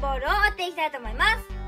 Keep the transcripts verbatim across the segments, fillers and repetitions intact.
ボールを折っていきたいと思います。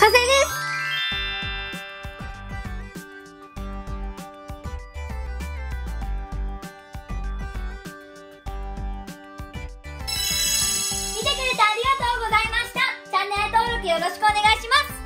完成です。見てくれてありがとうございました。チャンネル登録よろしくお願いします。